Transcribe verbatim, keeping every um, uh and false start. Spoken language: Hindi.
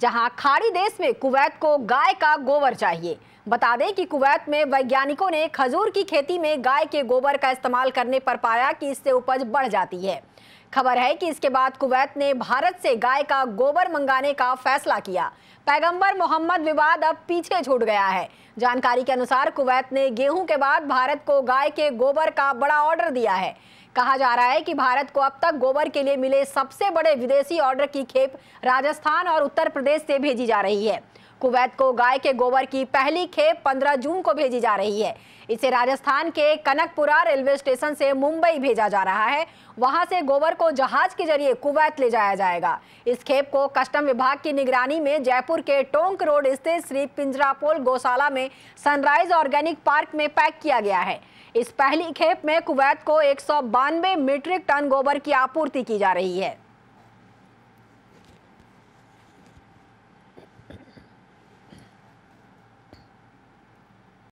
जहां खाड़ी देश में कुवैत को गाय का गोबर चाहिए। बता दें कि कुवैत में वैज्ञानिकों ने खजूर की खेती में गाय के गोबर का इस्तेमाल करने पर पाया कि इससे उपज बढ़ जाती है। खबर है कि इसके बाद कुवैत ने भारत से गाय का गोबर मंगाने का फैसला किया। पैगंबर मोहम्मद विवाद अब पीछे छूट गया है। जानकारी के अनुसार कुवैत ने गेहूं के बाद भारत को गाय के गोबर का बड़ा ऑर्डर दिया है। कहा जा रहा है कि भारत को अब तक गोबर के लिए मिले सबसे बड़े विदेशी ऑर्डर की खेप राजस्थान और उत्तर प्रदेश से भेजी जा रही है। कुवैत को गाय के गोबर की पहली खेप पंद्रह जून को भेजी जा रही है। इसे राजस्थान के कनकपुरा रेलवे स्टेशन से मुंबई भेजा जा रहा है। वहां से गोबर को जहाज के जरिए कुवैत ले जाया जाएगा। इस खेप को कस्टम विभाग की निगरानी में जयपुर के टोंक रोड स्थित श्री पिंजरापोल गौशाला में सनराइज ऑर्गेनिक पार्क में पैक किया गया है। इस पहली खेप में कुवैत को एक सौ बानवे मीट्रिक टन गोबर की आपूर्ति की जा रही है।